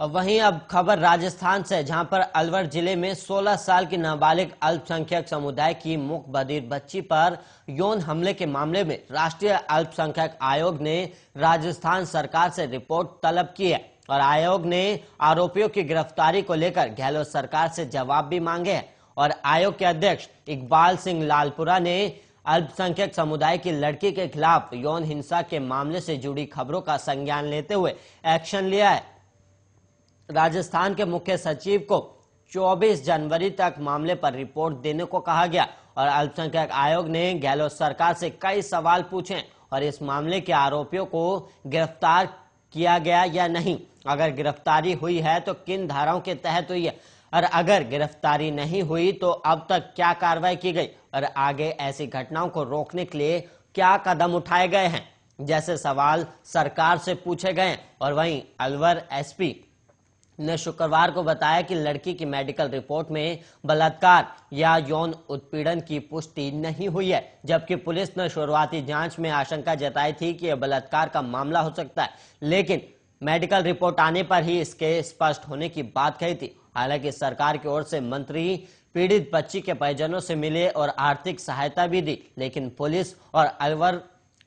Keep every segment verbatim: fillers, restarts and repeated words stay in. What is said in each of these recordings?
वहीं अब खबर राजस्थान से, जहां पर अलवर जिले में सोलह साल की नाबालिग अल्पसंख्यक समुदाय की मूकबधिर बच्ची पर यौन हमले के मामले में राष्ट्रीय अल्पसंख्यक आयोग ने राजस्थान सरकार से रिपोर्ट तलब की है और आयोग ने आरोपियों की गिरफ्तारी को लेकर गहलोत सरकार से जवाब भी मांगे हैं। और आयोग के अध्यक्ष इकबाल सिंह लालपुरा ने अल्पसंख्यक समुदाय की लड़की के खिलाफ यौन हिंसा के मामले से जुड़ी खबरों का संज्ञान लेते हुए एक्शन लिया है। राजस्थान के मुख्य सचिव को चौबीस जनवरी तक मामले पर रिपोर्ट देने को कहा गया और अल्पसंख्यक आयोग ने गहलोत सरकार से कई सवाल पूछे और इस मामले के आरोपियों को गिरफ्तार किया गया या नहीं, अगर गिरफ्तारी हुई है तो किन धाराओं के तहत हुई है और अगर गिरफ्तारी नहीं हुई तो अब तक क्या कार्रवाई की गई और आगे ऐसी घटनाओं को रोकने के लिए क्या कदम उठाए गए हैं जैसे सवाल सरकार से पूछे गए। और वहीं अलवर एसपी ने शुक्रवार को बताया कि लड़की की मेडिकल रिपोर्ट में बलात्कार या यौन उत्पीड़न की पुष्टि नहीं हुई है, जबकि पुलिस ने शुरुआती जांच में आशंका जताई थी कि यह बलात्कार का मामला हो सकता है, लेकिन मेडिकल रिपोर्ट आने पर ही इसके स्पष्ट होने की बात कही थी। हालांकि सरकार की ओर से मंत्री पीड़ित बच्ची के परिजनों से मिले और आर्थिक सहायता भी दी, लेकिन पुलिस और अलवर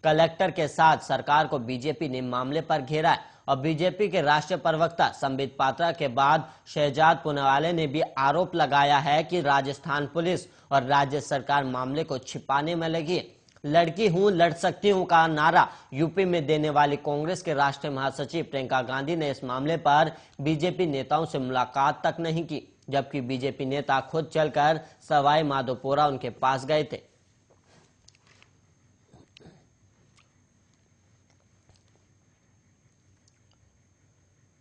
कलेक्टर के साथ सरकार को बीजेपी ने मामले पर घेरा है। और बीजेपी के राष्ट्रीय प्रवक्ता संबित पात्रा के बाद शहजाद पुनेवाले ने भी आरोप लगाया है कि राजस्थान पुलिस और राज्य सरकार मामले को छिपाने में लगी है। लड़की हूं लड़ सकती हूं का नारा यूपी में देने वाली कांग्रेस के राष्ट्रीय महासचिव प्रियंका गांधी ने इस मामले पर बीजेपी नेताओं से मुलाकात तक नहीं की, जबकि बीजेपी नेता खुद चलकर सवाई माधोपुरा उनके पास गए थे।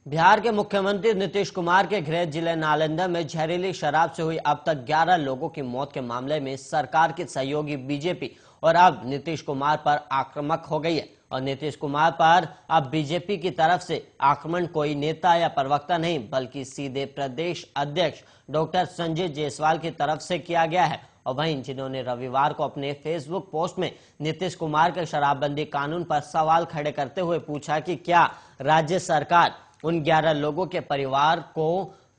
बिहार के मुख्यमंत्री नीतीश कुमार के गृह जिले नालंदा में जहरीली शराब से हुई अब तक ग्यारह लोगों की मौत के मामले में सरकार की सहयोगी बीजेपी और अब नीतीश कुमार पर आक्रामक हो गई है। और नीतीश कुमार पर अब बीजेपी की तरफ से आक्रमण कोई नेता या प्रवक्ता नहीं, बल्कि सीधे प्रदेश अध्यक्ष डॉक्टर संजय जायसवाल की तरफ से किया गया है। और वहीं जिन्होंने रविवार को अपने फेसबुक पोस्ट में नीतीश कुमार के शराबबंदी कानून पर सवाल खड़े करते हुए पूछा कि क्या राज्य सरकार उन ग्यारह लोगों के परिवार को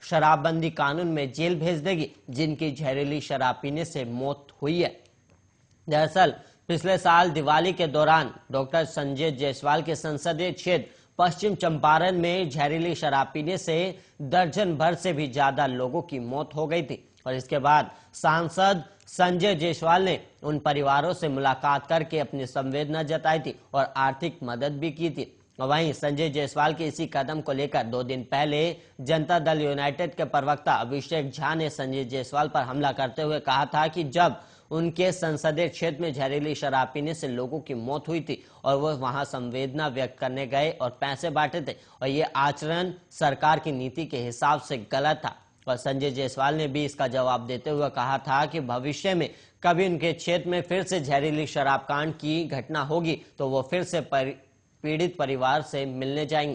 शराबबंदी कानून में जेल भेज देगी जिनकी जहरीली शराब पीने से मौत हुई है। दरअसल पिछले साल दिवाली के दौरान डॉक्टर संजय जायसवाल के संसदीय क्षेत्र पश्चिम चंपारण में जहरीली शराब पीने से दर्जन भर से भी ज्यादा लोगों की मौत हो गई थी और इसके बाद सांसद संजय जायसवाल ने उन परिवारों से मुलाकात करके अपनी संवेदना जताई थी और आर्थिक मदद भी की थी। वहीं संजय जायसवाल के इसी कदम को लेकर दो दिन पहले जनता दल यूनाइटेड के प्रवक्ता अभिषेक झा ने संजय जायसवाल पर हमला करते हुए कहा था कि जब उनके संसदीय क्षेत्र में जहरीली शराब पीने से लोगों की मौत हुई थी और वह वहां संवेदना व्यक्त करने गए और पैसे बांटे थे और ये आचरण सरकार की नीति के हिसाब से गलत था। और संजय जायसवाल ने भी इसका जवाब देते हुए कहा था कि भविष्य में कभी उनके क्षेत्र में फिर से जहरीली शराब कांड की घटना होगी तो वो फिर से पीड़ित परिवार से मिलने जाएंगे।